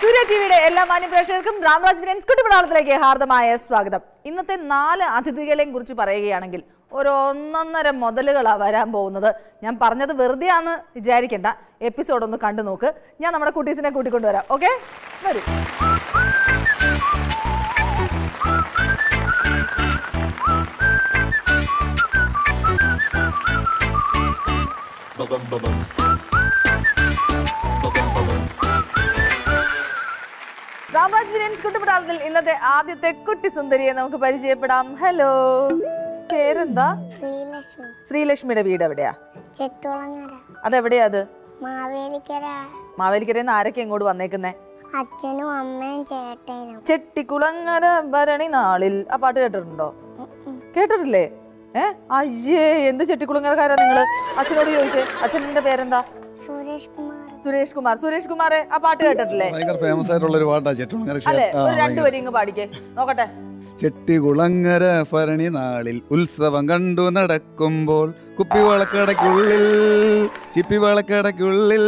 സൂര്യ ടിവിയുടെ എല്ലാ മാന്യപ്രേക്ഷകർക്കും രാംരാജ് വിനൻസ് കുട്ടിപ്പടാളത്തിലേക്ക് ഹാർദമായ സ്വാഗതം. ഇന്നത്തെ 4 അതിഥികളെയും കുറിച്ച് പറയുകയാണെങ്കിൽ ഒരു 1.5 മുതലുകളാണ് വരാൻ പോകുന്നത്. ഞാൻ പറഞ്ഞത് വെറുതെയാണെന്ന് വിചാരിക്കേണ്ട, എപ്പിസോഡ് ഒന്ന് കണ്ടു നോക്ക്. ഞാൻ നമ്മുടെ കുട്ടീസിനെ കൂട്ടിക്കൊണ്ടുവരാം. ഓക്കെ, വരൂ. രാംരാജ് വിനൻസ് കുട്ടിപ്പടാളത്തിൽ ഇന്നത്തെ ആദ്യത്തെ കുട്ടി സുന്ദരിയെ നമുക്ക് പരിചയപ്പെടാം. ഹലോ, പേരെന്താ? ശ്രീലക്ഷ്മി. ശ്രീലക്ഷ്മിയുടെ വീട് എവിടെയാ? അതെവിടെയാ? അത് മാവേലിക്കരന്ന്. ആരൊക്കെ ഇങ്ങോട്ട് വന്നേക്കുന്നേ? അച്ഛനും അമ്മയും ചേട്ടനും. ചെട്ടിക്കുളങ്ങര ഭരണി നാളിൽ ആ പാട്ട് കേട്ടിട്ടുണ്ടോ? കേട്ടിട്ടില്ലേ? അയ്യേ, എന്ത് ചെട്ടിക്കുളങ്ങരക്കാരാ നിങ്ങള്? അച്ഛനോട് ചോദിച്ചേ, അച്ഛൻ്റെ പേരെന്താ? സുരേഷ് കുമാർ. സുരേഷ് കുമാർ. സുരേഷ് കുമാറെ ആ പാട്ട് കേട്ടിട്ടില്ലേ? അല്ലെ, രണ്ടുപേരും ഇങ്ങ് പാടിക്കേ നോക്കട്ടെ. ചെട്ടികുളങ്ങര ഭരണി നാളിൽ ഉത്സവം കണ്ടു നടക്കുമ്പോൾ കുപ്പിവളക്കടയ്ക്കുള്ളിൽ ചിപ്പിവളക്കടയ്ക്കുള്ളിൽ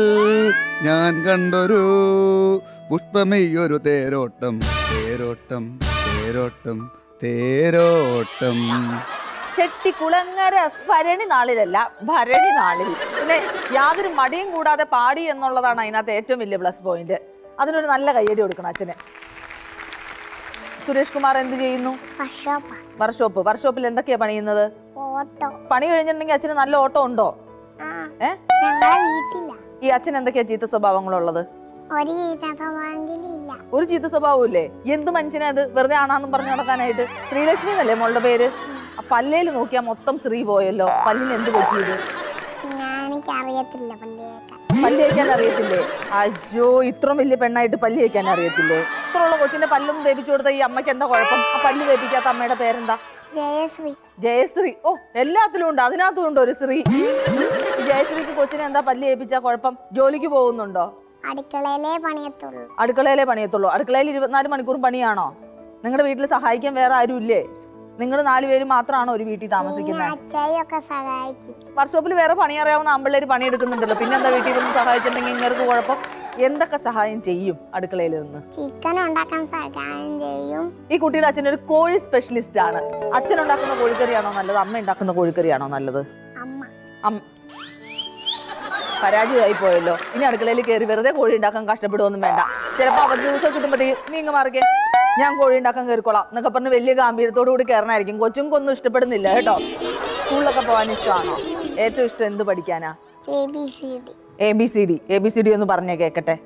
ഞാൻ കണ്ടൊരു പുഷ്പമെയ്യൊരു തേരോട്ടം തേരോട്ടം തേരോട്ടം തേരോട്ടം. ചെട്ടികുളങ്ങര ഭരണി നാളിലല്ല, ഭരണി നാളിൽ. പിന്നെ യാതൊരു മടിയും കൂടാതെ പാടി എന്നുള്ളതാണ് അതിനകത്ത് ഏറ്റവും വലിയ പ്ലസ് പോയിന്റ്. അതിനൊരു നല്ല കയ്യടി കൊടുക്കണം അച്ഛന്. സുരേഷ് കുമാർ എന്ത് ചെയ്യുന്നു? വർക്ക്ഷോപ്പ്. വർക്ക്ഷോപ്പിൽ എന്തൊക്കെയാ പണിയുന്നത്? പണി കഴിഞ്ഞിട്ടുണ്ടെങ്കിൽ അച്ഛന് നല്ല ഓട്ടോ ഉണ്ടോ? ഈ അച്ഛൻ എന്തൊക്കെയാ ചീത്ത സ്വഭാവങ്ങളുള്ളത്? ഒരു ചീത്ത സ്വഭാവം ഇല്ലേ? എന്ത് മനുഷ്യനെ അത്? വെറുതെ ആണെന്നും പറഞ്ഞു നടക്കാനായിട്ട്. ശ്രീലക്ഷ്മി എന്നല്ലേ മോളുടെ പേര്? പല്ലേല് നോക്കിയാ മൊത്തം ശ്രീ പോയല്ലോ. പല്ലിന് എന്ത് പറ്റിയത്? പല്ല് വയ്ക്കാൻ അറിയത്തില്ലേ? അജോ, ഇത്ര വലിയ പെണ്ണായിട്ട് പല്ല് വയ്ക്കാൻ അറിയത്തില്ലേ? ഇത്രയുള്ള കൊച്ചിന്റെ പല്ലൊന്നും തേപ്പിച്ചു കൊടുത്ത ഈ അമ്മക്ക് എന്താ കുഴപ്പം? ആ പല്ല് തേപ്പിക്കാത്ത അമ്മയുടെ പേരെന്താ? ജയശ്രീ. ജയശ്രീ. ഓ, എല്ലാത്തിലും ഉണ്ട്, അതിനകത്തും ഉണ്ട് ഒരു ശ്രീ. ജയശ്രീക്ക് കൊച്ചിനെ എന്താ പല്ല് തേപ്പിച്ചാ കുഴപ്പം? ജോലിക്ക് പോകുന്നുണ്ടോ? അടുക്കളയിലെ പണിയത്തുള്ളൂ. അടുക്കളയിൽ 24 മണിക്കൂറും പണിയാണോ? നിങ്ങളുടെ വീട്ടിൽ സഹായിക്കാൻ വേറെ ആരും ഇല്ലേ? നിങ്ങൾ 4 പേര് മാത്രമാണോ ഒരു വീട്ടിൽ താമസിക്കുന്നത്? വർക്ക്ഷോപ്പിൽ വേറെ പണി അറിയാവുന്ന അമ്പിള്ളേര് പണിയെടുക്കുന്നുണ്ടല്ലോ, പിന്നെന്താ വീട്ടിൽ നിന്ന് സഹായിച്ചിട്ടുണ്ടെങ്കിൽ ഇങ്ങനെ കുഴപ്പം? എന്തൊക്കെ സഹായം ചെയ്യും അടുക്കളയിൽ നിന്ന്? ചിക്കൻ ഉണ്ടാക്കാൻ സഹായം ചെയ്യും. ഈ കുട്ടിയുടെ അച്ഛൻ ഒരു കോഴി സ്പെഷ്യലിസ്റ്റ് ആണ്. അച്ഛൻ ഉണ്ടാക്കുന്ന കോഴിക്കറിയാണോ നല്ലത്, അമ്മ ഉണ്ടാക്കുന്ന കോഴിക്കറിയാണോ നല്ലത്? പരാജയമായി പോയല്ലോ. ഇനി അടുക്കളയിൽ കയറി വെറുതെ കോഴി ഉണ്ടാക്കാൻ കഷ്ടപ്പെടുവൊന്നും വേണ്ട. ചിലപ്പോൾ അവധി ദിവസം കിട്ടുമ്പോഴത്തേക്കും നീങ്ങ മാർഗേ ഞാൻ കോഴി ഉണ്ടാക്കാൻ കയറിക്കോളാം എന്നൊക്കെ പറഞ്ഞ് വലിയ ഗാംഭീര്യത്തോടു കൂടി കയറണായിരിക്കും. കൊച്ചുങ്ങൾക്കൊന്നും ഇഷ്ടപ്പെടുന്നില്ല കേട്ടോ. സ്കൂളിലൊക്കെ പോകാൻ ഇഷ്ടമാണോ? ഏറ്റവും ഇഷ്ടം എന്ത് പഠിക്കാനാ? ABCD. ABCD ഒന്ന് പറഞ്ഞേ കേക്കട്ടെ.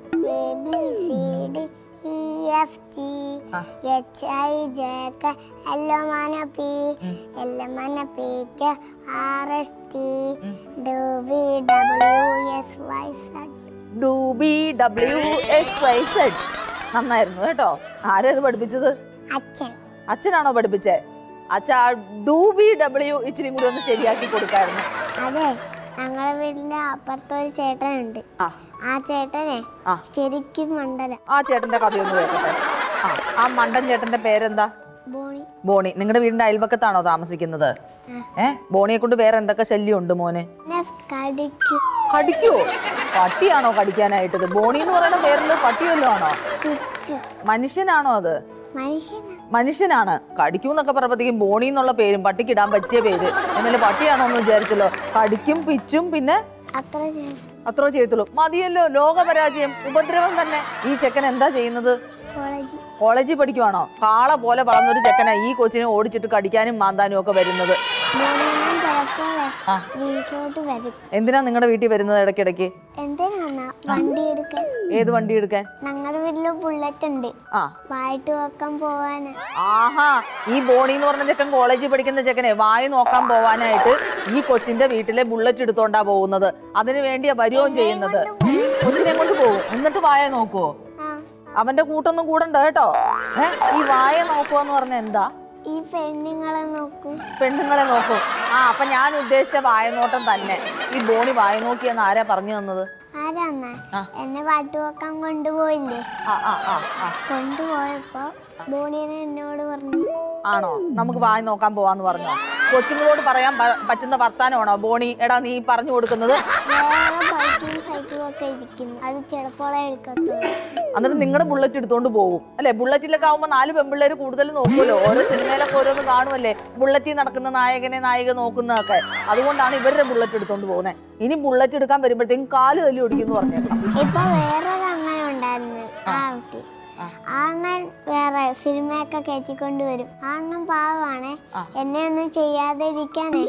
നന്നായിരുന്നു കേട്ടോ. ആരത് പഠിപ്പിച്ചത്? അച്ഛനാണോ പഠിപ്പിച്ചേ? അച്ഛാ, DW ഇച്ചിരി കൂടി ഒന്ന് ശരിയാക്കി കൊടുക്കായിരുന്നു. അതെ, ഞങ്ങളുടെ വീടിന്റെ അപ്പുറത്തൊരു ചേട്ടനുണ്ട്. ആ ചേട്ടനെ ശരിക്കും മണ്ടനാ. ആ ചേട്ടന്റെ കഥയൊന്നും കേൾക്കട്ടെ. ആ മണ്ടൻ ചേട്ടന്റെ പേരെന്താ? ബോണി. ബോണി നിങ്ങളുടെ വീടിന്റെ അയൽവക്കത്താണോ താമസിക്കുന്നത്? ബോണിയെ കൊണ്ട് വേറെ എന്തൊക്കെ ശല്യം ഉണ്ട് മോനെ? കടിക്കോ? പട്ടിയാണോ കടിക്കാനായിട്ടത്? ബോണി എന്ന് പറയുന്ന പേരില് പട്ടിയല്ലോ ആണോ? മനുഷ്യനാണോ അത്? മനുഷ്യനാണ്. കടിക്കൂന്നൊക്കെ പറയുമ്പോഴത്തേക്കും ബോണി എന്നുള്ള പേരും പട്ടിക്കിടാൻ പറ്റിയ പേര്. എന്നാലും പട്ടിയാണോ എന്ന് വിചാരിച്ചല്ലോ. കടിക്കും പിച്ചും പിന്നെ അത്ര ചെയ്യത്തുള്ളൂ. മതിയല്ലോ ലോകപരാജയം, ഉപദ്രവം തന്നെ. ഈ ചെക്കൻ എന്താ ചെയ്യുന്നത്? കോളേജിൽ പഠിക്കുവാണോ? കാള പോലെ വളർന്നൊരു ചെക്കനാ ഈ കൊച്ചിനെ ഓടിച്ചിട്ട് കടിക്കാനും മാന്താനും ഒക്കെ വരുന്നത്. എന്തിനാ നിങ്ങളുടെ വീട്ടിൽ വരുന്നത് ഇടയ്ക്കിടയ്ക്ക്? ഏത് വണ്ടി എടുക്കാൻ? ഞങ്ങളുടെ വീട്ടില് ബുള്ളറ്റ് ഉണ്ട്. വായിട്ട് നോക്കാൻ പോവാന്. ആഹാ, ഈ ബോണി എന്ന് പറഞ്ഞ ചെക്കൻ കോളേജിൽ പഠിക്കുന്ന ചെക്കനെ വായി നോക്കാൻ പോവാനായിട്ട് ഈ കൊച്ചിന്റെ വീട്ടിലെ ബുള്ളറ്റ് എടുത്തോണ്ടാ പോകുന്നത്. അതിനു വേണ്ടിയാ വരുവോം ചെയ്യുന്നത്. കൊച്ചിനെ കൊണ്ട് പോകും, എന്നിട്ട് വായ നോക്കുവോ? അവന്റെ കൂട്ടൊന്നും കൂടണ്ട കേട്ടോ. ഈ വായ നോക്കുവെന്ന് പറഞ്ഞ എന്താ? ഈ പെണ്ണുങ്ങളെ നോക്കും. പെണ്ണുങ്ങളെ നോക്കും. ആ, അപ്പൊ ഞാൻ ഉദ്ദേശിച്ച വായനോട്ടം തന്നെ. ഈ ബോണി വായ നോക്കിയെന്ന് ആരാ പറഞ്ഞു തന്നത്? എന്നെ പാട്ട് വെക്കാൻ കൊണ്ടുപോയില്ലേ? കൊണ്ടുപോയപ്പോ ബോണിയെ എന്നോട് പറഞ്ഞു. ആണോ, നമുക്ക് വായ നോക്കാൻ പോവാന്ന് പറഞ്ഞോ? കൊച്ചുങ്ങളോട് പറയാൻ പറ്റുന്ന വർത്താനമാണോ ബോണി എടാ നീ പറഞ്ഞു കൊടുക്കുന്നത്? ഒക്കെ ഇരിക്കുന്നു. അത് ചിലപ്പോഴേ എടുക്കത്തുള്ളൂ. അന്നേരം നിങ്ങളുടെ ബുള്ളറ്റ് എടുത്തോണ്ട് പോകും അല്ലെ? ബുള്ളറ്റിലൊക്കെ ആവുമ്പോ നാല് പെൺപിള്ളേര് കൂടുതൽ നോക്കുമല്ലോ, ഓരോ സിനിമയിലൊക്കെ ഓരോന്ന് കാണുമല്ലേ, ബുള്ളറ്റിൽ നടക്കുന്ന നായകനെ നായിക നോക്കുന്നതൊക്കെ. അതുകൊണ്ടാണ് ഇവരുടെ ബുള്ളറ്റ് എടുത്തോണ്ട് പോകുന്നത്. ഇനി ബുള്ളറ്റ് എടുക്കാൻ വരുമ്പോഴത്തേക്കും കാല് തല്ലി ഓടിക്കുന്നു പറഞ്ഞേക്കാം. ഇപ്പൊ വേറെ അങ്ങനെ ഉണ്ടായിരുന്നു. ആണ്ണൻ വേറെ സിനിമയൊക്കെ കയറ്റിക്കൊണ്ടുവരും. ആണ്ണൻ പാവമാണേ, എന്നെ ഒന്നും ചെയ്യാതെ ഇരിക്കാനേ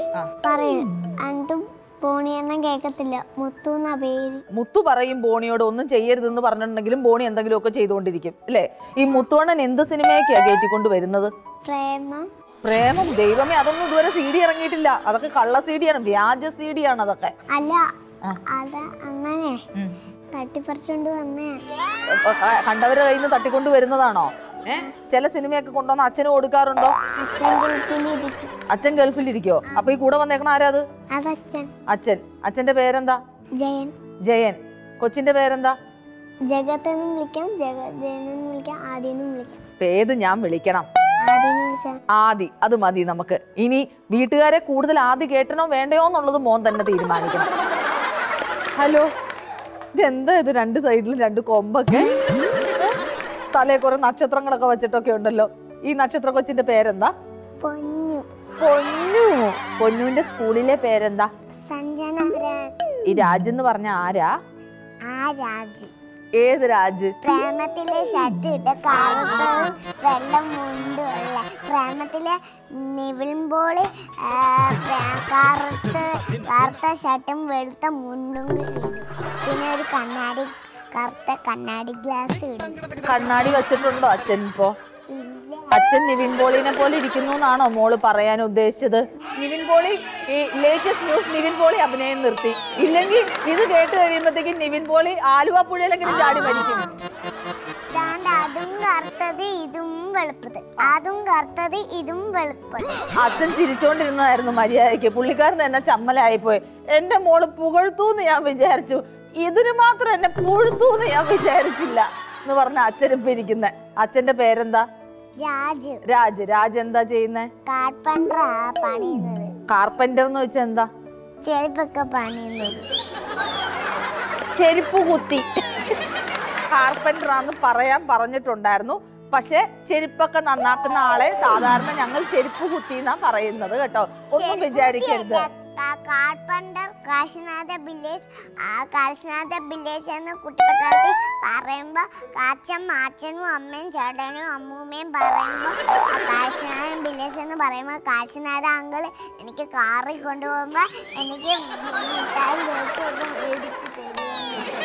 പറയും. എന്നിട്ടും ബോണിയെണ്ണം കേൾക്കത്തില്ല. മുത്തു എന്നാ പേര്. മുത്തു പറയും ബോണിയോട് ഒന്നും ചെയ്യരുതെന്ന് പറഞ്ഞിട്ടുണ്ടെങ്കിലും ബോണി എന്തെങ്കിലും ഒക്കെ ചെയ്തുകൊണ്ടിരിക്കും അല്ലേ? ഈ മുത്തുവണ്ണൻ എന്ത് സിനിമയൊക്കെയാ കയറ്റിക്കൊണ്ട് വരുന്നത്? പ്രേമം. പ്രേമം? ദൈവമേ, അതൊന്നും ഇതുവരെ സി ഡി ഇറങ്ങിയിട്ടില്ല. അതൊക്കെ കള്ള സി ഡി ആണ്, വ്യാജ സി ഡി ആണ് അതൊക്കെ. അല്ല അതാ അങ്ങനെ തട്ടിപ്പറിച്ചോണ്ട് വന്നേ. കണ്ടവരുടെ കയ്യിൽ നിന്ന് തട്ടിക്കൊണ്ട് വരുന്നതാണോ? ചില സിനിമയൊക്കെ കൊണ്ടുവന്ന് അച്ഛന് കൊടുക്കാറുണ്ടോ? അച്ഛൻ ഗൾഫിലിരിക്കോ? അപ്പൊ ഈ കൂടെ വന്നേക്കണ ആരാ? അത് അച്ഛൻ. അച്ഛന്റെ പേരെന്താ? ജയൻ. ജയൻ. കൊച്ചിന്റെ പേരെന്താ? ജഗത്തെന്നും വിളിക്കാം, ജയനെന്നും വിളിക്കാം, ആദിയെന്നും വിളിക്കാം. പേര് ഞാൻ വിളിക്കണം. ആദി. അത് മതി നമുക്ക്. ഇനി വീട്ടുകാരെ കൂടുതൽ ആദി കേട്ടണോ വേണ്ടയോ എന്നുള്ളത് മോൻ തന്നെ തീരുമാനിക്കണം. ഹലോ, ഇതെന്താ ഇത്? രണ്ട് സൈഡിലും രണ്ട് കൊമ്പൊക്കെ, തലേ കുറെ നക്ഷത്രങ്ങളൊക്കെ വെച്ചിട്ടൊക്കെ ഉണ്ടല്ലോ. ഈ നക്ഷത്ര കൊച്ചിന്റെ പേരെന്താ? പൊന്നു. പൊന്നു. പൊന്നുവിന്റെ സ്കൂളിലെ പേരെന്താ? സഞ്ജന. ഈ രാജ് എന്ന് പറഞ്ഞ ആരാ? ഏത് രാജ്? പ്രേമത്തിലെ ഷർട്ട് ഇട്ട കാവത്തവൻ, വെള്ളം മുണ്ടുള്ള പ്രേമത്തിലെ നിവിൻപോളി, കറുത്ത ഷർട്ടും വെളുത്ത മുണ്ടും പിന്നെ ഒരു കണ്ണാടി, കറുത്ത കണ്ണാടി ഗ്ലാസ് ഇടും. കണ്ണാടി വെച്ചിട്ടുണ്ടോ അച്ഛൻ? ഇപ്പോ അച്ഛൻ നിവിൻ പോളിനെ പോലെ ഇരിക്കുന്നു എന്നാണോ മോള് പറയാൻ ഉദ്ദേശിച്ചത്? നിവിൻ പോളി ഈ ലേറ്റസ്റ്റ് ന്യൂസ് നിവിൻ പോളി അഭിനയം നിർത്തി. ഇല്ലെങ്കിൽ ഇത് കേട്ട് കഴിയുമ്പോഴത്തേക്കും നിവിൻ പോളി ആലുവ പുഴയിലെങ്കിലും ചാടി മരിക്കും. അതും കറുത്തത് ഇതും വെളുപ്പത്, അതും കറുത്തത് ഇതും വെളുപ്പത്. അച്ഛൻ ചിരിച്ചോണ്ടിരുന്നതായിരുന്നു മര്യാദയ്ക്ക്. പുള്ളിക്കാരൻ തന്നെ ചമ്മലായിപ്പോയി. എന്റെ മോള് പുകഴ്ത്തൂന്ന് ഞാൻ വിചാരിച്ചു, ഇതിനു മാത്രം എന്നെ പുകഴ്ത്തൂന്ന് ഞാൻ വിചാരിച്ചില്ല എന്ന് പറഞ്ഞ അച്ഛനിപ്പോ ഇരിക്കുന്നെ. അച്ഛന്റെ പേരെന്താ? രാജ്. രാജ്. രാജ് എന്താ ചെയ്യുന്നേ? കാർപ്പന്റർ എന്ന് വെച്ചാ എന്താ? ചെരുപ്പൊക്കെ പണിയുന്നത്. ചെരുപ്പ് കുത്തി കാർപ്പന്റർ ആന്ന് പറയാൻ പറഞ്ഞിട്ടുണ്ടായിരുന്നു. പക്ഷെ ചെരുപ്പൊക്കെ നന്നാക്കുന്ന ആളെ സാധാരണ ഞങ്ങൾ ചെരുപ്പ് കുത്തി എന്നാ പറയുന്നത് കേട്ടോ. ഒന്നും വിചാരിക്കരുത്. കാർപ്പന്റർ കാശിനാഥ ബില്ലേജ്, കാശിനാഥ ബില്ലേജ് എന്ന് കുട്ടിപ്പത്രത്തിൽ പറയുമ്പോ കാച്ചനും അച്ഛനും അമ്മയും ചേട്ടനും അമ്മൂമ്മയും പറയുമ്പോ കാശിനാഥ ബില്ലേജ് എന്ന് പറയുമ്പോ കാശിനാഥ അങ്കിള് എനിക്ക് കാറിൽ കൊണ്ടുപോകുമ്പോ എനിക്ക്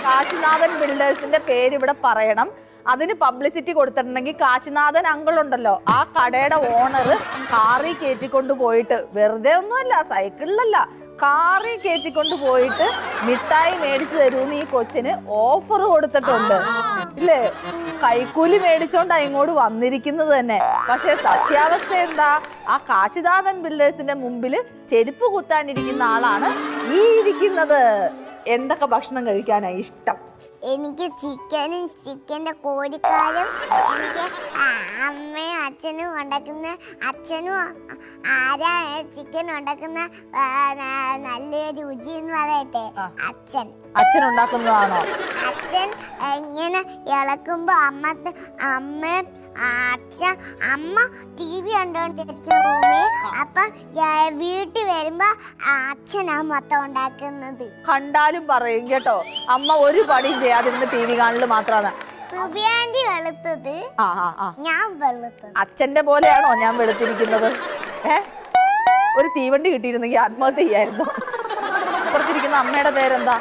കാശിനാഥൻ ബിൽഡേഴ്സിന്റെ പേര് ഇവിടെ പറയണം. അതിന് പബ്ലിസിറ്റി കൊടുത്തിട്ടുണ്ടെങ്കിൽ കാശിനാഥൻ അങ്കിൾ ഉണ്ടല്ലോ, ആ കടയുടെ ഓണർ കാറി കയറ്റിക്കൊണ്ട് പോയിട്ട്, വെറുതെ ഒന്നുമല്ല, സൈക്കിളിലല്ല, കാറി കയറ്റിക്കൊണ്ട് പോയിട്ട് മിഠായി മേടിച്ചു തരുമെന്ന് ഈ കൊച്ചിന് ഓഫർ കൊടുത്തിട്ടുണ്ട് ഇല്ലേ? കൈക്കൂലി മേടിച്ചോണ്ടാ ഇങ്ങോട്ട് വന്നിരിക്കുന്നത് തന്നെ. പക്ഷെ സത്യാവസ്ഥ എന്താ? ആ കാശിനാഥൻ ബിൽഡേഴ്സിന്റെ മുമ്പിൽ ചെരുപ്പ് കുത്താനിരിക്കുന്ന ആളാണ് ഈ ഇരിക്കുന്നത്. എന്തൊക്കെ ഭക്ഷണം കഴിക്കാനാണ് ഇഷ്ടം? എനിക്ക് ചിക്കനും ചിക്കൻ്റെ കോഴിക്കാലും, എനിക്ക് അമ്മയും അച്ഛനും ഉണ്ടാക്കുന്ന, അച്ഛനും ആരാ ചിക്കൻ ഉണ്ടാക്കുന്ന നല്ല രുചി എന്ന് പറയട്ടെ, അച്ഛൻ. അച്ഛൻ ഉണ്ടാക്കുന്നതാണോ? അച്ഛൻ ഇങ്ങനെ ഇളക്കുമ്പോൾ അമ്മ അച്ഛൻ അമ്മ ടി വി കണ്ടുകൊണ്ടിരിക്കും റൂമിൽ. അപ്പം വീട്ടിൽ വരുമ്പോ അച്ഛനാ മൊത്തം ഉണ്ടാക്കുന്നത്. കണ്ടാലും പറയും കേട്ടോ, അമ്മ ഒരു പണിയും ചെയ്യാതിരുന്ന് ടി വി കാണല് മാത്രമാണ്. സുബിയാണ്ടി വെളുത്തത്, ഞാൻ വെളുത്തത്. അച്ഛന്റെ പോലെയാണോ ഞാൻ വെളുത്തിരിക്കുന്നത്? ഒരു തീവണ്ടി കിട്ടിയിരുന്നെങ്കിൽ ആത്മഹത്യ ചെയ്യായിരുന്നു. അപ്പുറത്തിരിക്കുന്ന അമ്മയുടെ പേരെന്താ?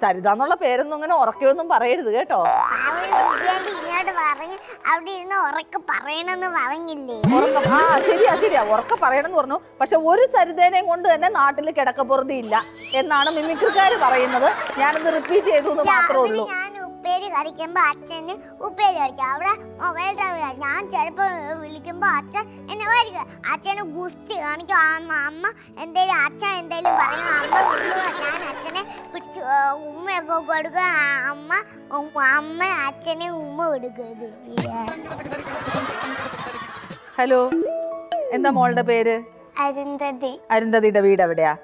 സരിത എന്നുള്ള പേരൊന്നും അങ്ങനെ ഉറക്കൊന്നും പറയരുത് കേട്ടോ. ആ ശരിയാ ശരിയാ, ഉറക്ക പറയണമെന്ന് പറഞ്ഞു. പക്ഷെ ഒരു സരിതേനെയും കൊണ്ട് തന്നെ നാട്ടിൽ കിടക്കപ്പുറതി ഇല്ല എന്നാണ് മിമിക്രിക്കാര് പറയുന്നത്. ഞാനത് റിപ്പീറ്റ് ചെയ്തു എന്ന് മാത്രമേ ഉള്ളൂ. ഉപ്പേരി കഴിക്കുമ്പോ അച്ഛന് ഉപ്പേരി കഴിക്കാം, അവിടെ മൊബൈൽ ടവർ. ഞാൻ ചിലപ്പോ വിളിക്കുമ്പോ അച്ഛൻ എന്നെ വരിക, അച്ഛന് ഗുസ്തി കാണിക്കും. അമ്മ എന്തേലും, അച്ഛൻ എന്തേലും പറയും, അമ്മ ഞാൻ അച്ഛനെ പിടിച്ചു ഉമ്മയൊക്കെ കൊടുക്കുക. അമ്മ അച്ഛനെ ഉമ്മ കൊടുക്കുക. ഹലോ, എന്താ മോളുടെ പേര്? അരുന്ധതി. അരുന്ധതിയുടെ വീട് എവിടെയാ?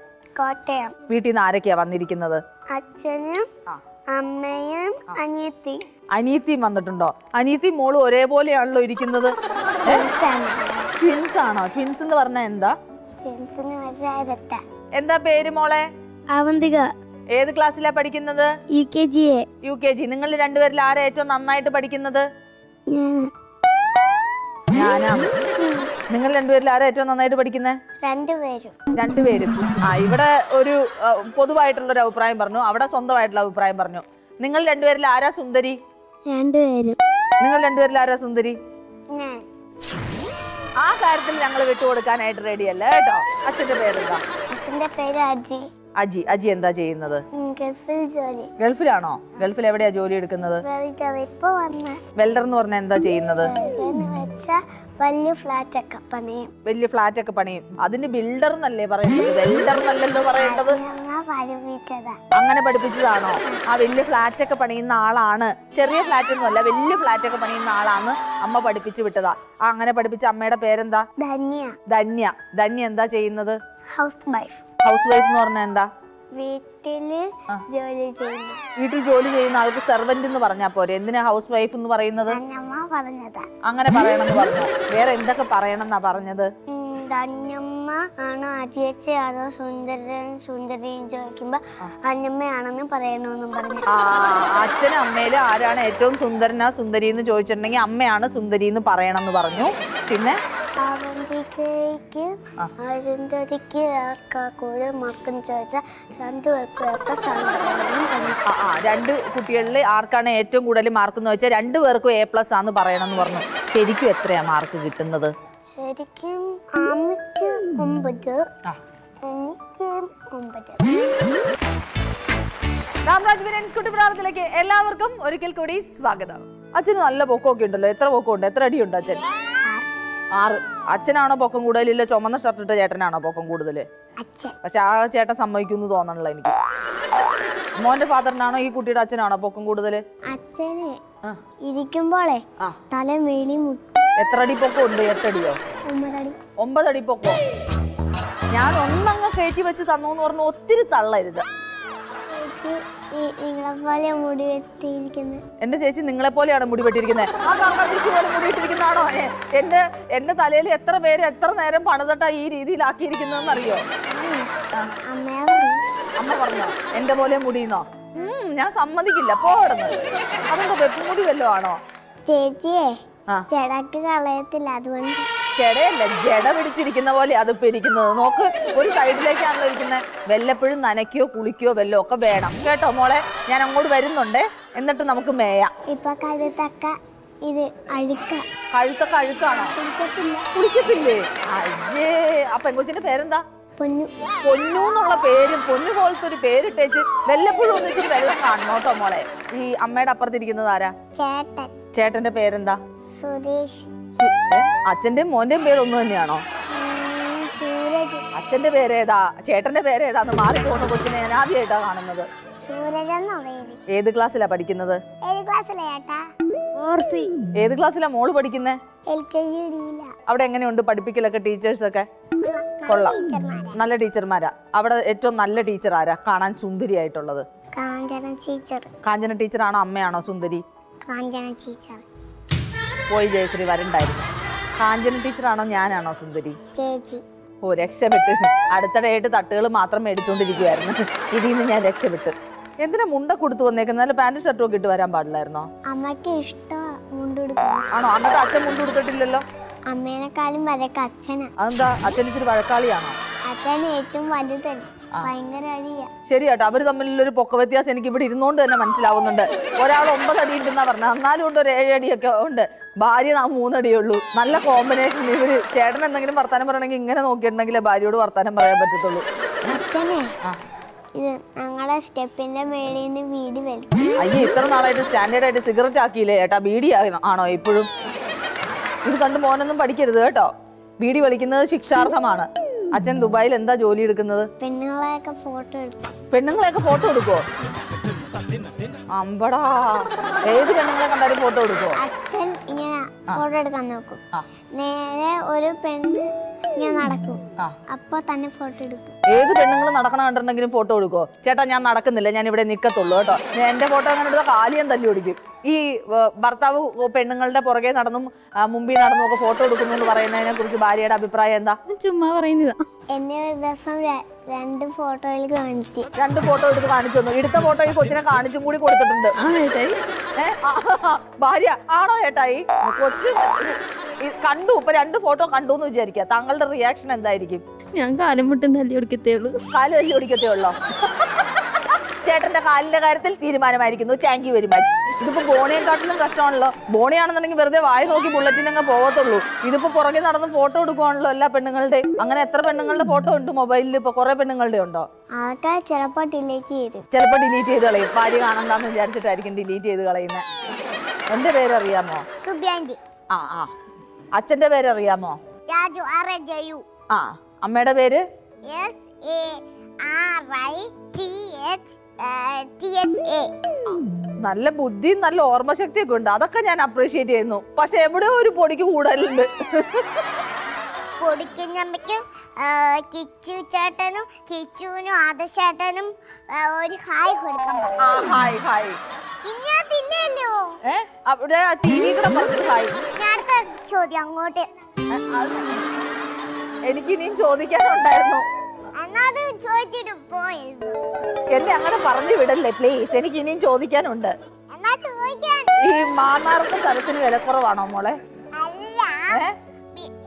കോട്ടയം. വീട്ടിൽ നിന്ന് ആരൊക്കെയാ വന്നിരിക്കുന്നത്? അച്ഛനും അമ്മയും അനിയത്തി. അനിയത്തിയും വന്നിട്ടുണ്ടോ? അനിയത്തിയും മോളും ഒരേപോലെയാണല്ലോ ഇരിക്കുന്നത്. ട്വിൻസ് ആണോ? ട്വിൻസ് എന്ന് പറഞ്ഞാൽ എന്താ? എന്താ പേര് മോളെ? അവന്തിക. ഏത് ക്ലാസ്സിലാ പഠിക്കുന്നത്? U K G. നിങ്ങൾ രണ്ടുപേരിൽ ആരാ ഏറ്റവും നന്നായിട്ട് പഠിക്കുന്നത്? ഞാനാണ്. നിങ്ങൾ രണ്ടുപേരിൽ ആരാ ഏറ്റവും നന്നായിട്ട് പഠിക്കുന്നത്? രണ്ടുപേരും. ആ, ഇവിടെ ഒരു പൊതുവായിട്ടുള്ള ഒരു അഭിപ്രായം പറഞ്ഞു, അവിടെ സ്വന്തമായിട്ടുള്ള അഭിപ്രായം പറഞ്ഞു. നിങ്ങൾ രണ്ടുപേരിൽ ആരാ സുന്ദരി? നിങ്ങൾ രണ്ടുപേരിൽ ആരാ സുന്ദരി? ആ കാര്യത്തിൽ ഞങ്ങൾ വിട്ടുകൊടുക്കാനായിട്ട് റെഡിയല്ല കേട്ടോ. അച്ഛന്റെ പേരെന്താ? അച്ഛന്റെ പേര് അജി. അജി, അജി എന്താ ചെയ്യുന്നത്? ഗൾഫിലാണോ? ഗൾഫിൽ എവിടെയാ ജോലി എടുക്കുന്നത്? വെൽഡർ എന്ന് പറഞ്ഞാൽ എന്താ ചെയ്യുന്നത്? വലിയ ഫ്ലാറ്റ് ഒക്കെ പണിയും. അതിന് ബിൽഡർ എന്നല്ലേ പറയുന്നത്, വെൽഡർ എന്നല്ലോ പറയേണ്ടത്. അങ്ങനെ പഠിപ്പിച്ചതാണോ? ആ വലിയ ഫ്ലാറ്റ് ഒക്കെ പണിയുന്ന ആളാണ്, ചെറിയ ഫ്ലാറ്റ് ഒന്നും അല്ല, വലിയ ഫ്ലാറ്റ് ഒക്കെ പണിയുന്ന ആളാണ് അമ്മ പഠിപ്പിച്ചു വിട്ടതാ. ആ, അങ്ങനെ പഠിപ്പിച്ച അമ്മയുടെ പേരെന്താ? ധന്യ. ധന്യ എന്താ ചെയ്യുന്നത്? House wife. ഹൗസ് വൈഫ് എന്ന് പറഞ്ഞാൽ എന്താ? വീട്ടിൽ ജോലി ചെയ്യുന്ന ആൾക്ക് സെർവന്റ് എന്ന് പറഞ്ഞാ പോരെ, എന്തിനാ ഹൗസ് വൈഫ് എന്ന് പറയുന്നത്? അങ്ങനെ പറയണമെന്ന് പറഞ്ഞു. വേറെ എന്തൊക്കെ പറയണം എന്നാ പറഞ്ഞത്? ധന്യമ്മ ആണോ അജിയച്ച ആണോ സുന്ദരൻ സുന്ദരി ചോദിക്കുമ്പോ അഞ്ഞമ്മയാണെന്ന് പറയണമെന്നും പറഞ്ഞു. ആ, അച്ഛനും അമ്മയിലും ആരാണ് ഏറ്റവും സുന്ദരനാ സുന്ദരി എന്ന് ചോദിച്ചിട്ടുണ്ടെങ്കിൽ അമ്മയാണ് സുന്ദരി എന്ന് പറയണമെന്ന് പറഞ്ഞു. പിന്നെ രണ്ട് കുട്ടികളിൽ ആർക്കാണ് ഏറ്റവും കൂടുതൽ മാർക്ക് എന്ന് വെച്ചാൽ രണ്ടുപേർക്കും A+ ആന്ന് പറയണമെന്ന് പറഞ്ഞു. ശരിക്കും എത്രയാ മാർക്ക് കിട്ടുന്നത്? ശരിക്കും അമ്മയ്ക്ക് 9, എനിക്ക് 9. രാംരാജ് വിനൻസ് കുട്ടിപ്രാണത്തിലേക്ക് എല്ലാവർക്കും ഒരിക്കൽ കൂടി സ്വാഗതം. അച്ഛന് നല്ല പൊക്കമൊക്കെ ഉണ്ടല്ലോ, എത്ര പൊക്കമുണ്ട്? എത്ര അടിയുണ്ട് അച്ഛൻ? 6. അച്ഛനാണോ പൊക്കം കൂടുതൽ? ഇല്ല, ചുമന്ന ഷർട്ട് ഇട്ട ചേട്ടനാണോ പൊക്കം കൂടുതൽ? പക്ഷെ ആ ചേട്ടൻ സമ്മതിക്കുന്നു തോന്നണല്ലോ എനിക്ക്. മോന്റെ ഫാദറിനാണോ ഈ കുട്ടിയുടെ അച്ഛനാണോ പൊക്കം കൂടുതൽ? അച്ഛനെ ഇരിക്കുമ്പോളേ തല മേളി മുട്ടി. എത്ര അടി പൊക്കം ഉണ്ട്? 8 അടിയോ? 9 അടി പൊക്കോ? ഞാൻ ഒന്നങ്ങ് കയറ്റി വെച്ച് തന്നോന്ന് പറഞ്ഞു, ഒത്തിരി തള്ളരുത്. എന്റെ ചേച്ചി നിങ്ങളെ പോലെയാണ് മുടി വെട്ടിയിരിക്കുന്നത്. ആ കർമ്മത്തിക്ക് പോലെ മുടി വെട്ടിയിരിക്കുന്നതാണോ? എന്റെ തലയിൽ എത്ര പേര് എത്ര നേരം പണിതട്ട ഈ രീതിയിലാക്കിയിരിക്കുന്നതെന്ന് അറിയോ? അമ്മ പറഞ്ഞോ എന്റെ പോലെ മുടിയെന്നോ? ഞാൻ സമ്മതിക്കില്ല, പോകടന്ന്. അതെന്താ വെപ്പുമുടി വല്ലോ ആണോ? ചേച്ചിയെ ചെടക്ക് കളയത്തില്ല, അതുകൊണ്ട്. ചെടയല്ല, ജട പിടിച്ചിരിക്കുന്ന പോലെ അതിപ്പോ ഇരിക്കുന്നത്. നോക്ക്, ഒരു സൈഡിലേക്കാണല്ലോ ഇരിക്കുന്നത്. വല്ലപ്പോഴും നനയ്ക്കോ കുളിക്കോ വെല്ലോ ഒക്കെ വേണം കേട്ടോ മോളെ. ഞാൻ അങ്ങോട്ട് വരുന്നുണ്ട്, എന്നിട്ട് നമുക്ക് മേയാം. ഇപ്പൊ കഴുത്തൊക്കെ ഇത് അഴുക്ക. കഴുത്തൊക്കെ അഴുക്കാണോ? കുളിക്കത്തില്ലേ? അയ്യേ. ആ പെങ്കൊച്ചിന്റെ പേരെന്താ? പൊന്നു. പൊന്നു എന്നുള്ള പേരും പൊന്നു പോലത്തെ ഒരു പേരിട്ടേച്ച് വല്ലപ്പോഴും ഒന്നിച്ചിട്ട് വെള്ളം കാണണം കേട്ടോ മോളെ. ഈ അമ്മയുടെ അപ്പുറത്തിരിക്കുന്നത് ആരാ? ചേട്ടൻ. ചേട്ടന്റെ പേരെന്താ? സുരേഷ്. അച്ഛന്റെ മോന്റെയും പേരൊന്നു തന്നെയാണോ? അച്ഛന്റെ പേരേതാ ചേട്ടന്റെ പേരേതാന്ന് മാറി പോകുന്ന കൊച്ചിനെ ഞാൻ ആദ്യമായിട്ടാ കാണുന്നത്. ഏത് ക്ലാസ്സിലാ പഠിക്കുന്നത്? ഏത് ക്ലാസ്സിലാ മോള് പഠിക്കുന്നത്? അവിടെ എങ്ങനെയുണ്ട് പഠിപ്പിക്കലൊക്കെ? ടീച്ചേഴ്സ് ഒക്കെ കൊള്ളാം, നല്ല ടീച്ചർമാരാ? അവിടെ ഏറ്റവും നല്ല ടീച്ചർ ആരാ കാണാൻ സുന്ദരിയായിട്ടുള്ളത്? കാഞ്ചന ടീച്ചർ ആണോ അമ്മയാണോ സുന്ദരി? പോയി ജയശ്രീ വരണ്ടായിരുന്നു. കാഞ്ചന ടീച്ചറാണോ ഞാനാണോ സുന്ദരി? ഓ, രക്ഷപ്പെട്ട്. അടുത്തിടെയായിട്ട് തട്ടുകൾ മാത്രം മേടിച്ചോണ്ടിരിക്കുവായിരുന്നു, ഇതിൽ നിന്ന് ഞാൻ രക്ഷപ്പെട്ട്. എന്തിനാ മുണ്ട കൊടുത്തു വന്നേക്കുന്നത്? നല്ല പാന്റ് ഷർട്ടും ഒക്കെ ഇട്ട് വരാൻ പാടില്ലായിരുന്നോ? അമ്മക്ക് ഇഷ്ടം ആണോ? അന്നത്തെ അച്ഛൻ മുണ്ട് കൊടുത്തിട്ടില്ലല്ലോ. അമ്മേനെക്കാളും വഴക്ക് അച്ഛനാ. അതെന്താ? അച്ഛൻ ഇച്ചിരി വഴക്കാളിയാണോ? അച്ഛൻ ഏറ്റവും വലുതല്ല, ശരിയാട്ടോ. അവര് തമ്മിലുള്ളൊരു പൊക്ക വ്യത്യാസം എനിക്ക് ഇവിടെ ഇരുന്നോണ്ട് തന്നെ മനസ്സിലാവുന്നുണ്ട്. ഒരാൾ 9 അടി ഉണ്ടെന്നാ പറഞ്ഞത്, എന്നാലും ഉണ്ട് 7 അടിയൊക്കെ ഉണ്ട്. ഭാര്യ 3 അടിയുള്ളൂ. നല്ല കോമ്പിനേഷൻ ഇവര്. ചേട്ടൻ എന്തെങ്കിലും വർത്താനം പറയണമെങ്കിൽ ഇങ്ങനെ നോക്കിയിട്ടുണ്ടെങ്കിലേ ഭാര്യയോട് വർത്താനം പറയാൻ പറ്റത്തുള്ളൂ. അയ്യോ, ഇത്ര നാളായിട്ട് സ്റ്റാൻഡേർഡ് ആയിട്ട് സിഗരറ്റ് ആക്കിയില്ലേ ചേട്ടാ? ബീഡി ആണോ ഇപ്പോഴും? ഇത് കണ്ട് മോനൊന്നും പഠിക്കരുത് കേട്ടോ. ബീഡി വലിക്കുന്നത് ശിക്ഷാർഹമാണ്. അച്ഛൻ ദുബായിൽ എന്താ ജോലി എടുക്കുന്നത്? പെണ്ണുങ്ങളെയൊക്കെ ഫോട്ടോ എടുക്കോ? അമ്പടാ, ഏത് പെണ്ണുങ്ങളെ കണ്ടാലും ഫോട്ടോ എടുക്കോ? അച്ഛൻ ഇങ്ങനെ ഫോട്ടോ എടുക്കാൻ നോക്കും. നേരെ ഒരു പെണ്ണ് ഇങ്ങനെ നടക്കും, அப்போ തന്നെ ഫോട്ടോ എടുക്കും. ഏത് പെണ്ണുങ്ങളും നടക്കണ കണ്ടിട്ടുണ്ടെങ്കിലും ഫോട്ടോ എടുക്കോ? ചേട്ടാ ഞാൻ നടക്കുന്നില്ല, ഞാൻ ഇവിടെ നിൽക്കത്തുള്ളൂ കേട്ടോ, എന്റെ ഫോട്ടോ അങ്ങനെ എടുത്താൽ കാലിയം തല്ലി ഓടിക്കും. ഈ ഭർത്താവ് പെണ്ണുങ്ങളുടെ പുറകെ നടന്നും മുമ്പിൽ നടന്നും ഒക്കെ ഫോട്ടോ എടുക്കുന്നു എന്ന് പറയുന്നതിനെ കുറിച്ച് ഭാര്യയുടെ അഭിപ്രായം എന്താ? ചുമ്മാ പറയുന്നതാ. എന്നെ ഒരു ദിവസം രണ്ട് ഫോട്ടോയിൽ കാണിച്ചു, രണ്ട് ഫോട്ടോ എടുത്ത് കാണിച്ചു തന്നു. എടുത്ത ഫോട്ടോ ഈ കൊച്ചിനെ കാണിച്ചും കൂടി കൊടുത്തിട്ടുണ്ട്. ഭാര്യ ആണോ ചേട്ടായി കൊച്ച് കണ്ടു, ഇപ്പൊ രണ്ട് ഫോട്ടോ കണ്ടു എന്ന് വിചാരിക്കുക, താങ്കളുടെ റിയാക്ഷൻ എന്തായിരിക്കും? ഞാൻ കാലം മുട്ടും തല്ലി ഒടിക്കത്തേ ഉള്ളൂ. കാലം തല്ലി ഒടിക്കത്തേ ഉള്ളോ? ചേട്ടന്റെ കാലിന്റെ കാര്യത്തിൽ തീരുമാനമായിരിക്കുന്നു. Thank you very much. ഇതിപ്പോ ബോണിയെക്കാട്ടിലും കഷ്ടമാണല്ലോ. ബോണിയാണെന്നുണ്ടെങ്കിൽ വെറുതെ വായ നോക്കി ബുള്ളറ്റിനങ്ങ് പോകത്തുള്ളൂ. ഇതിപ്പോ പുറകെ നടന്ന് ഫോട്ടോ എടുക്കുവാണല്ലോ എല്ലാ പെണ്ണുങ്ങളുടെ. അങ്ങനെ എത്ര പെണ്ണുങ്ങളുടെ ഫോട്ടോ ഉണ്ട് മൊബൈലിൽ? ഇപ്പൊ കുറെ പെണ്ണുങ്ങളുടെ ഉണ്ടോ? ചിലപ്പോ ഡിലീറ്റ് ചെയ്ത് കളയും, ഭാര്യ കാണണ്ടെന്ന് വിചാരിച്ചിട്ടായിരിക്കും ഡിലീറ്റ് ചെയ്ത് കളയുന്നത്. എന്റെ പേരറിയാമോ? ആ ആ. അച്ഛന്റെ പേരറിയാമോ? ആ. അമ്മയുടെ പേര്? നല്ല ബുദ്ധിയും നല്ല ഓർമ്മശക്തിയൊക്കെ ഉണ്ട്, അതൊക്കെ ഞാൻ അപ്രീഷിയേറ്റ് ചെയ്യുന്നു. പക്ഷെ എവിടെയോ ഒരു പൊടിക്ക് കൂടുതലുണ്ട്. പൊടിക്കുഞ്ഞമ്മയ്ക്കും കിച്ചു ചേട്ടനും കിച്ചുവിനും ആദശേട്ടനും ഒരു ഹായ് കൊടുക്കണം. ആ ഹായ് ഹായ്. ഇന്നതില്ലല്ലോ ഏ അവിടെ ആ ടിവി കൂടെ പറഞ്ഞിട്ട് ഹായ്. ഞാൻ ചോദ്യം അങ്ങോട്ട് എനിക്കിനിയും ചോദിക്കാനുണ്ടായിരുന്നു. എന്നെ അങ്ങനെ പറഞ്ഞു വിടല്ലേ പ്ലീസ്, എനിക്ക് ഇനിയും ചോദിക്കാനുണ്ട്. ഈ മാമാർക്ക് സ്ഥലത്തിന് വില കുറവാണോ മോളെ? പിന്നെ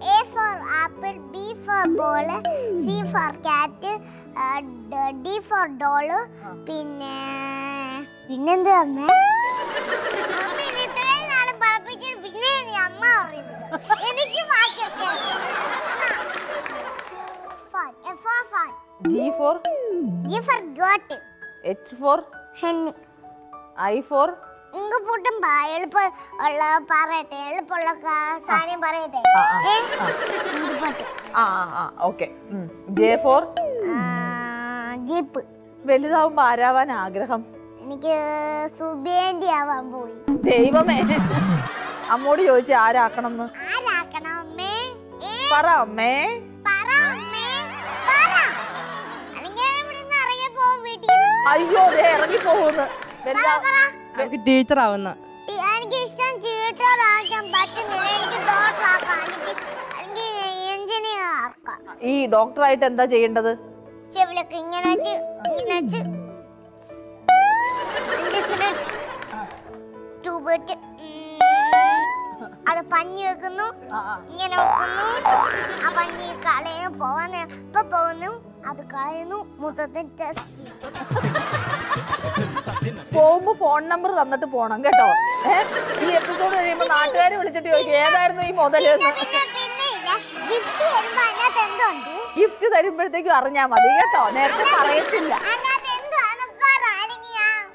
പിന്നെന്താ പിന്നെ അമ്മ എനിക്ക് F for fun. G for? G for goat. H for? Henny. I for? Inga puttum ba elpa alla parate elpa alla saani parate. Okay. J for? Jeep. Velidavum aaravan aagraham. Enikku Subendi avan poi. Deivame. Ammodu choichu aarakanamnu. Aarakanam amme. Para amme. Para amme. അയ്യോ ഇറങ്ങി പോകുന്നു. Teacher ആവുന്ന ഈ doctor ആയിട്ട് എന്താ ചെയ്യേണ്ടത്? അത് പഞ്ഞി വെക്കുന്നു, ഇങ്ങനെ വെക്കുന്നു, ആ പഞ്ഞി കളയുന്നു, പോകുന്ന ഇപ്പൊ പോകുന്നു, അത് കളയുന്നു, മൊത്തത്തിൽ പോകുമ്പോ ഫോൺ നമ്പർ തന്നിട്ട് പോണം കേട്ടോ. ഈ എപ്പിസോഡ് കഴിയുമ്പോ നാട്ടുകാരെ വിളിച്ചിട്ട് ചോദിക്കും ഏതായിരുന്നു ഈ മുതല്. ഗിഫ്റ്റ് തരുമ്പോഴത്തേക്കും അറിഞ്ഞാ മതി കേട്ടോ, നേരത്തെ പറയത്തില്ല.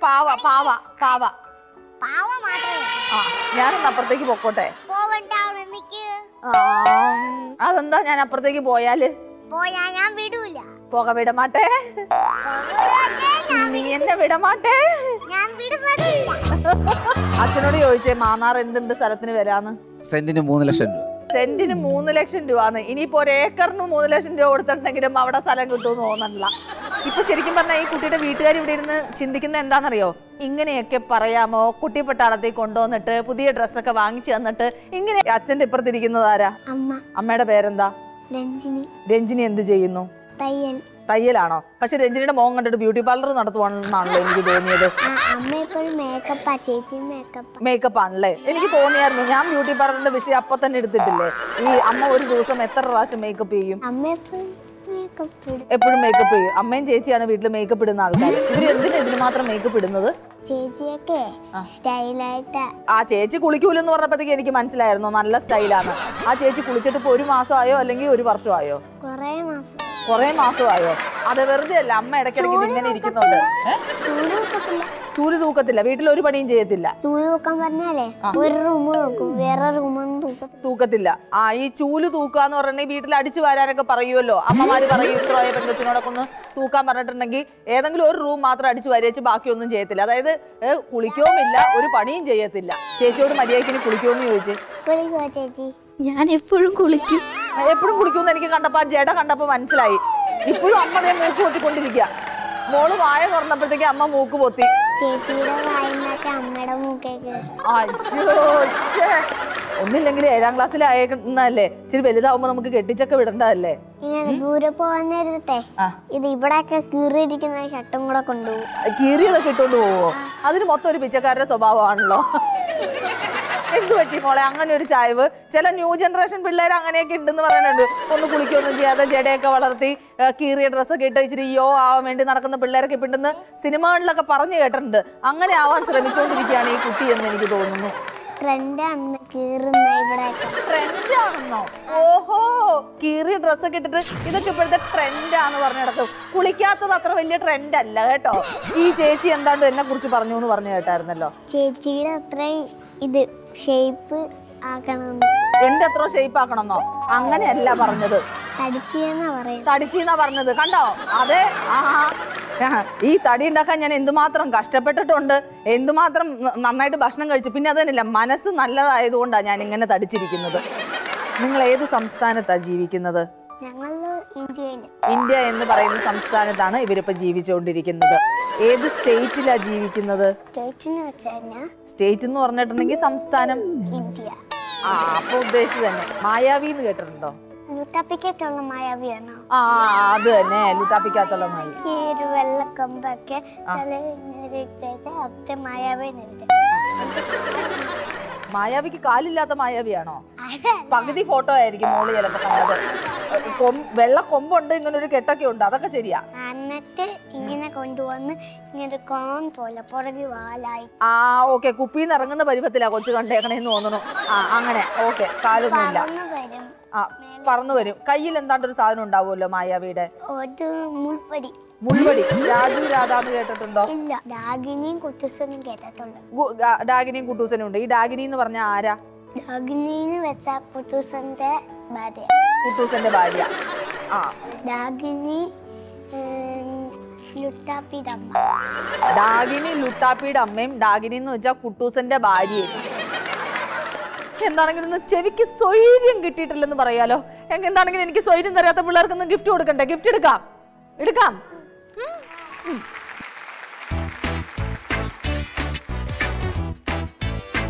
പാവ പാവ പാവ ഞാനൊന്ന് അപ്പുറത്തേക്ക് പോക്കോട്ടെ. അതെന്താ ഞാൻ അപ്പുറത്തേക്ക് പോയാല്? പോക വിടമാട്ടെ, നീ എന്നെ വിടമാട്ടെ. അച്ഛനോട് ചോദിച്ചേ മാന്നാർ എന്തുണ്ട് സ്ഥലത്തിന് വരാന്ന്? സെന്റിന് 3 ലക്ഷം രൂപ. സെന്റിന് 3 ലക്ഷം രൂപ. ഇനിയിപ്പോ ഒരു ഏക്കറിന് 3 ലക്ഷം രൂപ കൊടുത്തിട്ടുണ്ടെങ്കിലും അവിടെ സ്ഥലം കിട്ടുമെന്ന് തോന്നണില്ല. ഇപ്പൊ ശരിക്കും പറഞ്ഞാൽ ഈ കുട്ടിയുടെ വീട്ടുകാർ ഇവിടെ ഇരുന്ന് ചിന്തിക്കുന്നത് എന്താണെന്നറിയോ? ഇങ്ങനെയൊക്കെ പറയാമോ? കുട്ടി പട്ടാളത്തിൽ കൊണ്ടുവന്നിട്ട് പുതിയ ഡ്രസ്സൊക്കെ വാങ്ങിച്ചു തന്നിട്ട് ഇങ്ങനെ. അച്ഛന്റെ ഇപ്പുറത്തിരിക്കുന്നത് ആരാ? അമ്മയുടെ പേരെന്താ? രഞ്ജിനി. രഞ്ജിനി എന്ത് ചെയ്യുന്നു? തയ്യൽ. തയ്യലാണോ? പക്ഷെ രഞ്ജിനിയുടെ മോൻ കണ്ടിട്ട് ബ്യൂട്ടി പാർലർ നടത്തുവാണെന്നാണല്ലോ എനിക്ക് തോന്നിയത്. മേക്കപ്പ് ആണല്ലേ? എനിക്ക് തോന്നിയായിരുന്നു, ഞാൻ ബ്യൂട്ടി പാർലറിന്റെ വിഷയം അപ്പൊ തന്നെ എടുത്തിട്ടില്ലേ. ഈ അമ്മ ഒരു ദിവസം എത്ര പ്രാവശ്യം മേക്കപ്പ് ചെയ്യും? എപ്പോഴും മേക്കപ്പ് ചെയ്യും. അമ്മയും ചേച്ചിയാണ് വീട്ടിൽ മേക്കപ്പ് ഇടുന്ന ആൾക്കാർ. ഇവര് എന്തിനാ ഇതിന് മാത്രം മേക്കപ്പ് ഇടുന്നത്? ചേച്ചിയൊക്കെ സ്റ്റൈലായിട്ട്. ആ ചേച്ചി കുളിക്കൂലെന്ന് പറഞ്ഞപ്പോഴത്തേക്ക് എനിക്ക് മനസ്സിലായിരുന്നു നല്ല സ്റ്റൈലാണ്. ആ ചേച്ചി കുളിച്ചിട്ട് ഇപ്പൊ 1 മാസമായോ അല്ലെങ്കിൽ 1 വർഷമായോ? കുറേ മാസമായോ? അത് വെറുതെ അല്ല, അമ്മ ഇടയ്ക്കിടയ്ക്ക് ഇതിങ്ങനെ ഇരിക്കുന്നുണ്ട്. ചൂല് തൂക്കത്തില്ല, വീട്ടിൽ ഒരു പണിയും ചെയ്യത്തില്ല. തൂക്കത്തില്ല. ആ ഈ ചൂല് തൂക്കാന്ന് പറഞ്ഞാൽ വീട്ടിൽ അടിച്ചു വരാനൊക്കെ പറയുമല്ലോ അമ്മമാര്. പറയും ഇത്രോ പെൺകൊച്ചിനോടൊക്കെ ഒന്ന് തൂക്കാൻ പറഞ്ഞിട്ടുണ്ടെങ്കിൽ ഏതെങ്കിലും ഒരു റൂം മാത്രം അടിച്ചു വരച്ച് ബാക്കിയൊന്നും ചെയ്യത്തില്ല. അതായത് കുളിക്കവുമില്ല, ഒരു പണിയും ചെയ്യത്തില്ല. ചേച്ചിയോട് മര്യാദയ്ക്ക് കുളിക്കുമെന്ന് ചോദിച്ചു. ഞാൻ എപ്പോഴും കുളിക്കും. എപ്പോഴും കുടിക്കുമെന്ന് എനിക്ക് കണ്ടപ്പോൾ ആ ജട കണ്ടപ്പോൾ മനസ്സിലായി. ഇപ്പോഴും അമ്മ ദേ മൂക്ക് പൊത്തിക്കൊണ്ടിരിക്കുക. മോള് വായ തുറന്നപ്പോഴത്തേക്ക് അമ്മ മൂക്ക് പൊത്തി. ചേച്ചിയുടെ വായിലേക്ക് അമ്മയുടെ മൂക്കേക്ക്. അയ്യോ ഛേ. ഒന്നില്ലെങ്കിൽ ഏഴാം ക്ലാസ്സിൽ ആയേക്കുന്നല്ലേ, ഇച്ചിരി വലുതാവുമ്പോ നമുക്ക് കെട്ടിച്ചൊക്കെ വിടണ്ടല്ലേ. ദൂരെ പോകാൻ നേരത്തെ ഇത് ഇവിടെയൊക്കെ കീറിയിരിക്കുന്ന ഷർട്ടും കൂടെ കൊണ്ടുപോകും. കീറിയതൊക്കെ ഇട്ടോണ്ട് പോവോ? അതിന് മൊത്തം ഒരു പിച്ചക്കാരുടെ സ്വഭാവമാണല്ലോ. എന്ത് പറ്റി മോളെ അങ്ങനെ ഒരു ചായവ്? ചില ന്യൂ ജനറേഷൻ പിള്ളേർ അങ്ങനെയൊക്കെ ഉണ്ടെന്ന് പറയുന്നുണ്ട്. ഒന്ന് കുളിക്കൊന്നും ചെയ്യാതെ ജടയൊക്കെ വളർത്തി കീറിയ ഡ്രസ്സൊക്കെ ഇട്ട് ഇച്ചിരി യോ ആവാൻ വേണ്ടി നടക്കുന്ന പിള്ളേരൊക്കെ ഇപ്പിണ്ടെന്ന് സിനിമകളിലൊക്കെ പറഞ്ഞു കേട്ടിട്ടുണ്ട്. അങ്ങനെ ആവാൻ ശ്രമിച്ചുകൊണ്ടിരിക്കുകയാണ് ഈ കുട്ടി എന്ന് എനിക്ക് തോന്നുന്നു. ഓഹോ, കീറിയ ഡ്രസ്സൊക്കെ ഇട്ടിട്ട് ഇതൊക്കെ ഇപ്പോഴത്തെ ട്രെൻഡാന്ന് പറഞ്ഞു നടക്കും. കുളിക്കാത്തത് അത്ര വലിയ ട്രെൻഡ് അല്ല കേട്ടോ. ഈ ചേച്ചി എന്താണ്ട് എന്നെ കുറിച്ച് പറഞ്ഞു എന്ന് പറഞ്ഞു കേട്ടായിരുന്നല്ലോ. ചേച്ചിയുടെ അത്രയും ഇത് ഷേപ്പ് ആക്കണം, എന്റെ അത്ര ഷേപ്പ് ആക്കണമെന്നോ? അങ്ങനെയല്ല പറഞ്ഞത്, തടിച്ചീന്നാ പറഞ്ഞത്. കണ്ടോ? അതെ. ആഹാ, ഈ തടി ഉണ്ടാക്കാൻ ഞാൻ എന്തുമാത്രം കഷ്ടപ്പെട്ടിട്ടുണ്ട്, എന്തുമാത്രം നന്നായിട്ട് ഭക്ഷണം കഴിച്ചു. പിന്നെ അത് തന്നെയല്ല, മനസ്സ് നല്ലതായതുകൊണ്ടാണ് ഞാൻ ഇങ്ങനെ തടിച്ചിരിക്കുന്നത്. നിങ്ങൾ ഏത് സംസ്ഥാനത്താണ് ജീവിക്കുന്നത്? ഇന്ത്യ എന്ന് പറയുന്ന സംസ്ഥാനത്താണ് ഇവരിപ്പോ ജീവിച്ചുകൊണ്ടിരിക്കുന്നത്. ഏത് സ്റ്റേറ്റിലാണ് ജീവിക്കുന്നത്? സ്റ്റേറ്റ് എന്ന് പറഞ്ഞിട്ടുണ്ടെങ്കിൽ സംസ്ഥാനം. ആ, അപ്പൊ ഉദ്ദേശിച്ചത് തന്നെ. മായാവി എന്ന് കേട്ടിട്ടുണ്ടോ? അത് തന്നെ, ലുട്ടാപ്പിക്കാത്തുള്ള മായാവിക്കൊമ്പൊക്കെ മായാവിക്ക് കാലില്ലാത്ത മായാവിയാണോ? പകുതി ഫോട്ടോ ആയിരിക്കും മോള് ചിലപ്പോ കണ്ടത്. വെള്ള കൊമ്പുണ്ട്, ഇങ്ങനെ ഒരു കെട്ടൊക്കെ ഉണ്ട്, അതൊക്കെ ശരിയാ. എന്നിട്ട് ഇങ്ങനെ കൊണ്ടുവന്ന് ഇങ്ങനെ കോൺ പോലെ പുറകെ വാലായി. ആ ഓക്കെ, കുപ്പിന്ന് ഇറങ്ങുന്ന പരുവത്തിലാ കൊച്ചു കണ്ടേക്കണേന്ന് തോന്നുന്നു. ആ അങ്ങനെ ഓക്കെ, കാലൊന്നുമില്ല. ആ പറന്നു വരും. കയ്യിൽ എന്താണ്ട് ഒരു സാധനം ഉണ്ടാവുമല്ലോ മായാവിയുടെ. മുൾപടി. മുൾപടി. രാജു രാധാന്ന് കേട്ടിട്ടുണ്ടോ? ഇല്ല. ഡാഗിനിയും കുട്ടൂസനും കേട്ടിട്ടുണ്ട്. ഡാഗിനിയും കുട്ടൂസനും ഉണ്ട്. ഈ ഡാഗിനി എന്ന് പറഞ്ഞ ആരാ? ഡാഗിനി എന്ന് വെച്ചാൽ കുട്ടൂസന്റെ ഭാര്യ. കുട്ടൂസന്റെ ഭാര്യ. ആ ഡാഗിനി ലുട്ടാപ്പിയുടെ അമ്മ. ഡാഗിനി ലുട്ടാപ്പിയുടെ അമ്മയും ഡാഗിനി എന്ന് വെച്ചാൽ കുട്ടൂസന്റെ ഭാര്യയും. എന്താണെങ്കിലും ചെവിക്ക് സ്വൈര്യം കിട്ടിയിട്ടില്ലെന്ന് പറയാലോ. എന്താണെങ്കിലും എനിക്ക് സ്വൈര്യം തരാത്ത പിള്ളേർക്കൊന്നും ഗിഫ്റ്റ് കൊടുക്കണ്ടേ? ഗിഫ്റ്റ് എടുക്കാം, എടുക്കാം.